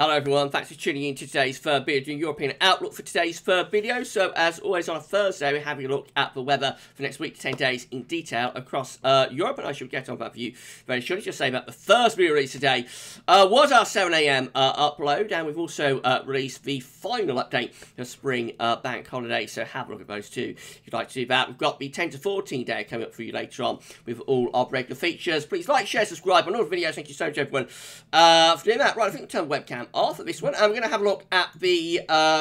Hello everyone, thanks for tuning in to today's third video, doing European Outlook for today's third video. So as always on a Thursday, we're having a look at the weather for next week to 10 days in detail across Europe, and I shall get on that for you very shortly. Just say that the first video released today was our 7 AM upload, and we've also released the final update for spring bank holiday, so have a look at those too if you'd like to do that. We've got the 10 to 14 day coming up for you later on with all our regular features. Please like, share, subscribe on all the videos. Thank you so much everyone for doing that. Right, I think we'll turn the webcam off at this one, and we're going to have a look at the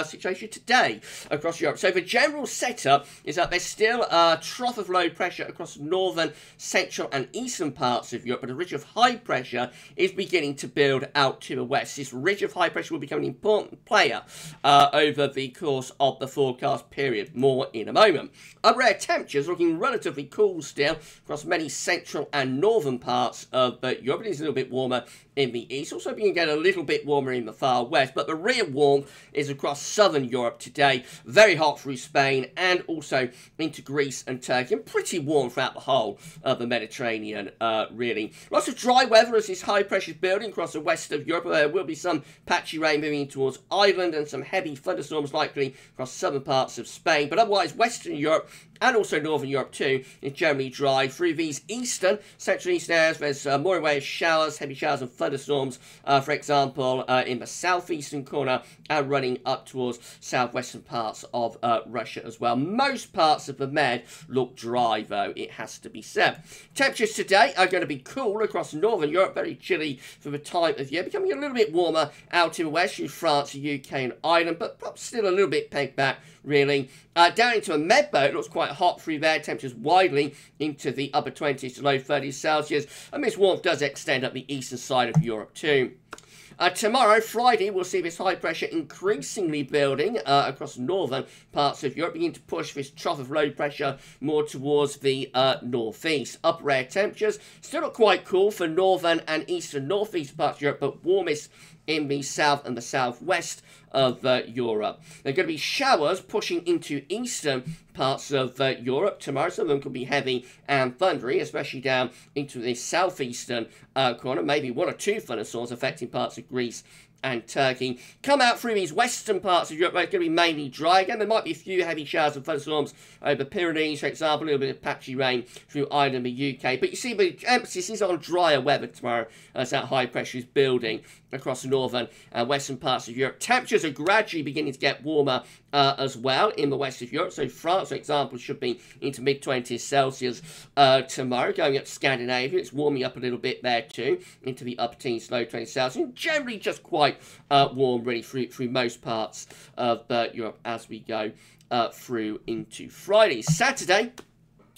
situation today across Europe. So the general setup is that there's still a trough of low pressure across northern, central and eastern parts of Europe, but a ridge of high pressure is beginning to build out to the west. This ridge of high pressure will become an important player over the course of the forecast period, more in a moment. Upper air temperatures are looking relatively cool still across many central and northern parts of Europe. It is a little bit warmer in the east, also beginning to get a little bit warmer in the far west, but the real warmth is across southern Europe today. Very hot through Spain and also into Greece and Turkey, and pretty warm throughout the whole of the Mediterranean, really. Lots of dry weather as this high pressure is building across the west of Europe. There will be some patchy rain moving towards Ireland and some heavy thunderstorms likely across southern parts of Spain, but otherwise western Europe and also northern Europe too is generally dry. Through these eastern, central eastern areas, there's more in way of showers, heavy showers and thunderstorms, for example, in the southeastern corner and running up towards southwestern parts of Russia as well. Most parts of the Med look dry though, it has to be said. Temperatures today are going to be cool across northern Europe, very chilly for the time of year, becoming a little bit warmer out in the west through France, UK and Ireland, but perhaps still a little bit pegged back really. Down into a Med boat, it looks quite hot through there, temperatures widely into the upper 20s to low 30s Celsius, and this warmth does extend up the eastern side of Europe too. Tomorrow, Friday, we'll see this high pressure increasingly building across northern parts of Europe, beginning to push this trough of low pressure more towards the northeast. Upper air temperatures still not quite cool for northern and eastern northeast parts of Europe, but warmest in the south and the southwest of Europe. There are going to be showers pushing into eastern parts of Europe tomorrow. Some of them could be heavy and thundery, especially down into the southeastern corner. Maybe one or two thunderstorms affecting parts of Greece and Turkey. Come out through these western parts of Europe, where it's going to be mainly dry again. There might be a few heavy showers and thunderstorms over Pyrenees, for example, a little bit of patchy rain through Ireland and the UK. But you see the emphasis is on drier weather tomorrow as that high pressure is building across northern and western parts of Europe. Temperatures are gradually beginning to get warmer as well in the west of Europe. So France, for example, should be into mid-20s Celsius tomorrow. Going up to Scandinavia, it's warming up a little bit there too, into the upper teens, low 20s Celsius. Generally just quite warm really through most parts of Europe as we go through into Friday. Saturday,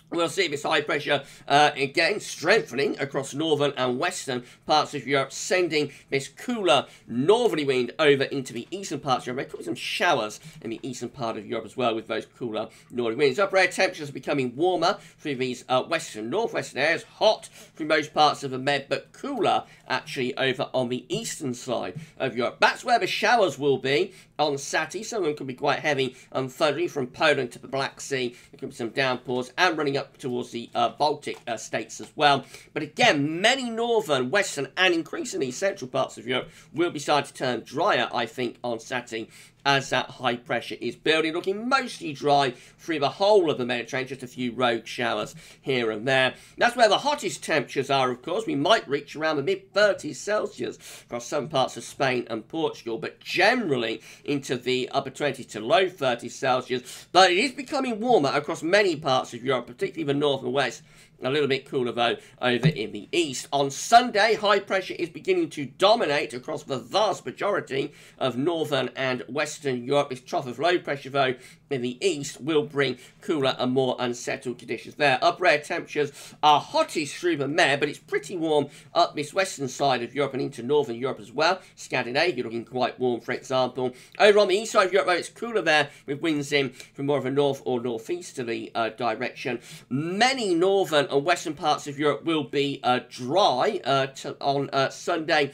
we'll see this high pressure again strengthening across northern and western parts of Europe, sending this cooler northerly wind over into the eastern parts of Europe. There could be some showers in the eastern part of Europe as well with those cooler northerly winds. Upper air temperatures are becoming warmer through these western northwestern areas, hot through most parts of the Med, but cooler actually over on the eastern side of Europe. That's where the showers will be on Saturday. Some of them could be quite heavy and thundery from Poland to the Black Sea. There could be some downpours and running up towards the Baltic states as well. But again, many northern, western and increasingly central parts of Europe will be starting to turn drier, I think, on Saturday as that high pressure is building. Looking mostly dry through the whole of the Mediterranean, just a few rogue showers here and there. That's where the hottest temperatures are, of course. We might reach around the mid-30s Celsius across some parts of Spain and Portugal, but generally into the upper 20s to low 30s Celsius. But it is becoming warmer across many parts of Europe, particularly even north and west. A little bit cooler though over in the east. On Sunday, high pressure is beginning to dominate across the vast majority of northern and western Europe. This trough of low pressure though in the east will bring cooler and more unsettled conditions there. Upper air temperatures are hottest through the Med, but it's pretty warm up this western side of Europe and into northern Europe as well. Scandinavia looking quite warm, for example. Over on the east side of Europe, though, it's cooler there with winds in from more of a north or northeasterly direction. Many northern and western parts of Europe will be dry on Sunday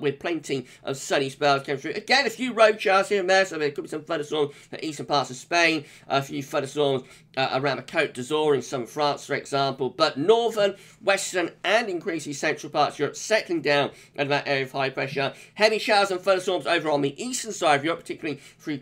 with plenty of sunny spells coming through. Again, a few road showers here and there, so there could be some thunderstorms for eastern parts of Spain, a few thunderstorms around the Côte d'Azur in southern France, for example. But northern, western, and increasingly central parts of Europe settling down in that area of high pressure. Heavy showers and thunderstorms over on the eastern side of Europe, particularly through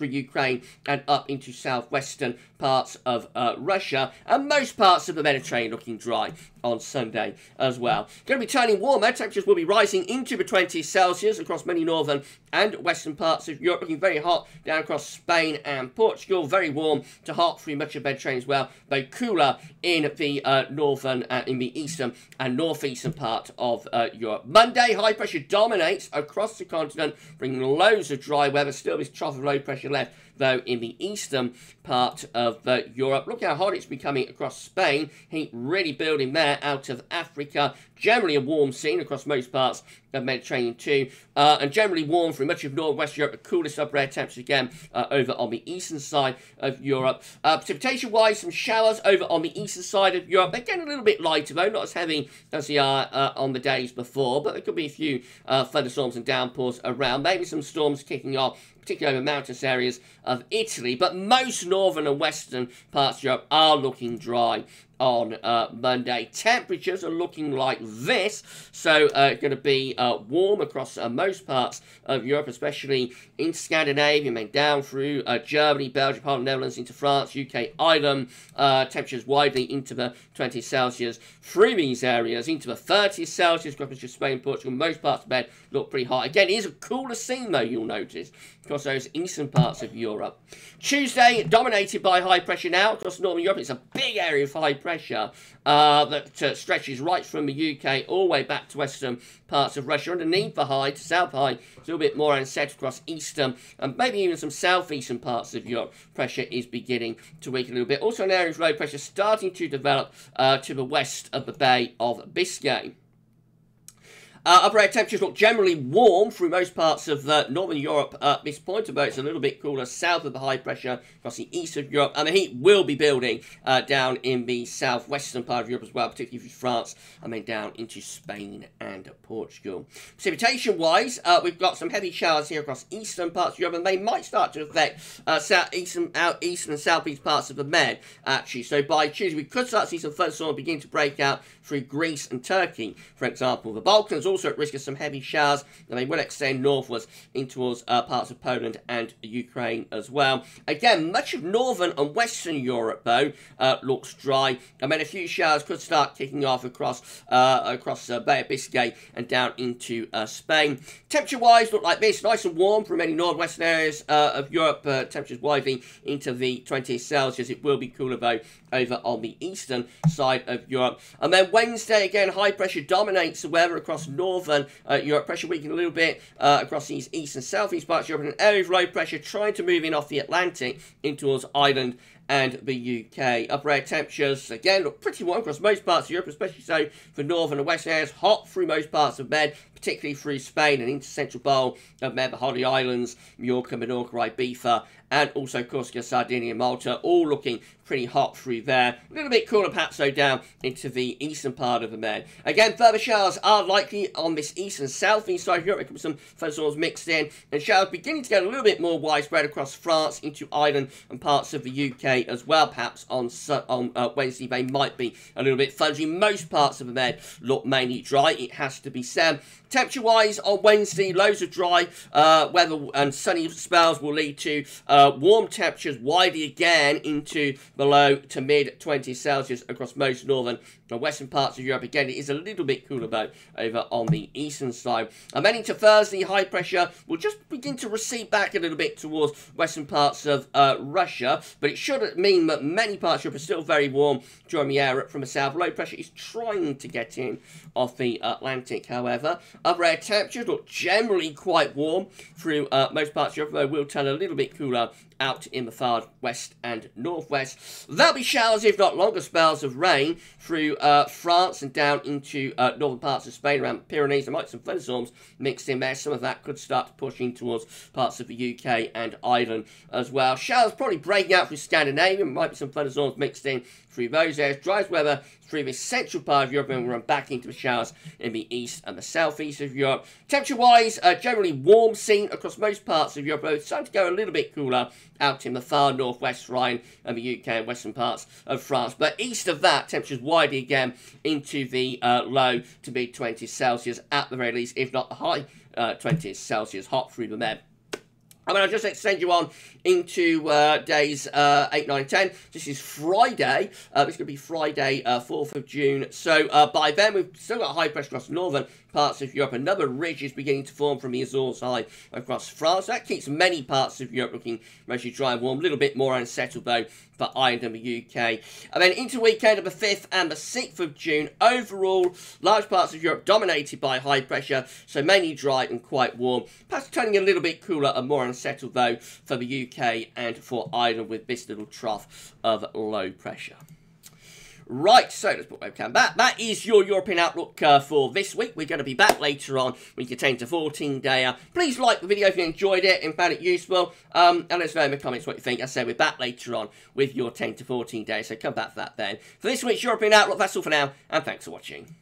Ukraine and up into southwestern parts of Russia, and most parts of the Mediterranean looking dry on Sunday as well. Going to be turning warmer. Temperatures will be rising into the 20s Celsius across many northern and western parts of Europe, looking very hot down across Spain and Portugal, very warm to hot through much of the Mediterranean as well, though cooler in the northern, in the eastern and northeastern part of Europe. Monday, high pressure dominates across the continent, bringing loads of dry weather. Still this trough of low pressure left, though, in the eastern part of Europe. Look how hot it's becoming across Spain. Heat really building there out of Africa. Generally a warm scene across most parts of Mediterranean too, and generally warm through much of northwest Europe. The coolest upper-air temperatures again over on the eastern side of Europe. Precipitation-wise, some showers over on the eastern side of Europe. Again, a little bit lighter though, not as heavy as they are on the days before, but there could be a few thunderstorms and downpours around. Maybe some storms kicking off, particularly over mountainous areas of Italy, but most northern and western parts of Europe are looking dry on Monday. Temperatures are looking like this, so going to be warm across most parts of Europe, especially in Scandinavia, and then down through Germany, Belgium, part of the Netherlands, into France, UK, Ireland. Temperatures widely into the 20s Celsius through these areas, into the 30s Celsius, across Spain, Portugal. Most parts of bed look pretty hot. Again, it is a cooler scene though, you'll notice, across those eastern parts of Europe. Tuesday, dominated by high pressure now across northern Europe. It's a big area of high pressure that stretches right from the UK all the way back to western parts of Russia. Underneath the high to south high, it's a little bit more unset across eastern and maybe even some southeastern parts of Europe. Pressure is beginning to weaken a little bit. Also an area of low pressure starting to develop to the west of the Bay of Biscay. Upper air temperatures look generally warm through most parts of northern Europe at this point, although it's a little bit cooler south of the high pressure across the east of Europe, and the heat will be building down in the southwestern part of Europe as well, particularly through France, and then down into Spain and Portugal. Precipitation-wise, we've got some heavy showers here across eastern parts of Europe, and they might start to affect southeastern and southeast parts of the Med, actually. So by Tuesday, we could start to see some thunderstorms begin to break out through Greece and Turkey, for example. The Balkans also at risk of some heavy showers, and they will extend northwards in towards parts of Poland and Ukraine as well. Again, much of northern and western Europe though looks dry. I mean, a few showers could start kicking off across Bay of Biscay and down into Spain. Temperature-wise, look like this, nice and warm for many northwestern areas of Europe. Temperatures widely into the 20s Celsius. It will be cooler though over on the eastern side of Europe. And then Wednesday, again, high pressure dominates the weather across northern Europe. Pressure weakening a little bit across these east and southeast parts of Europe, and an area of low pressure trying to move in off the Atlantic in towards Ireland and the UK. Upper air temperatures, again, look pretty warm across most parts of Europe, especially so for northern and western areas. Hot through most parts of Med, particularly through Spain and into central bowl of Med, the Holiday Islands, Mallorca, Menorca, Ibiza, and also Corsica, Sardinia, Malta, all looking pretty hot through there. A little bit cooler perhaps though down into the eastern part of the Med. Again, further showers are likely on this east and southeast side of Europe. There could be some thunderstorms mixed in, and showers beginning to get a little bit more widespread across France, into Ireland and parts of the UK as well. Perhaps on Wednesday they might be a little bit thundery. Most parts of the Med look mainly dry, it has to be said. Temperature wise on Wednesday, loads of dry weather and sunny spells will lead to warm temperatures widely again into the low to mid 20s Celsius across most northern and western parts of Europe. Again, it is a little bit cooler though over on the eastern side. And then into Thursday, high pressure will just begin to recede back a little bit towards western parts of Russia, but it should mean that many parts of Europe are still very warm during the air from the south. Low pressure is trying to get in off the Atlantic, however. Upper air temperatures look generally quite warm through most parts of Europe, though will turn a little bit cooler out in the far west and northwest. There'll be showers, if not longer spells of rain through France and down into northern parts of Spain around the Pyrenees. There might be some thunderstorms mixed in there. Some of that could start pushing towards parts of the UK and Ireland as well. Showers probably breaking out through Scandinavia Scandinavian, might be some thunderstorms mixed in through those areas. Dry weather through the central part of Europe, and we'll run back into the showers in the east and the southeast of Europe. Temperature-wise, generally warm scene across most parts of Europe, but it's starting to go a little bit cooler out in the far northwest Rhine and the UK and western parts of France. But east of that, temperatures widely again into the low to mid-20s Celsius at the very least, if not the high 20s Celsius, hot through the men. I'm going to just extend you on into days 8, 9, 10. This is Friday. It's going to be Friday, 4th of June. So by then, we've still got high pressure across northern parts of Europe. Another ridge is beginning to form from the Azores high across France. That keeps many parts of Europe looking mostly dry and warm. A little bit more unsettled, though, for Ireland and the UK. And then into weekend of the 5th and the 6th of June. Overall, large parts of Europe dominated by high pressure, so mainly dry and quite warm. Perhaps turning a little bit cooler and more unsettled, though, for the UK and for Ireland with this little trough of low pressure. Right, so let's put webcam back. That is your European Outlook for this week. We're going to be back later on when it contains a 14-day. Please like the video if you enjoyed it and found it useful. And let us know in the comments what you think. As I said, we're back later on with your 10 to 14 days, so come back for that then. For this week's European Outlook, that's all for now, and thanks for watching.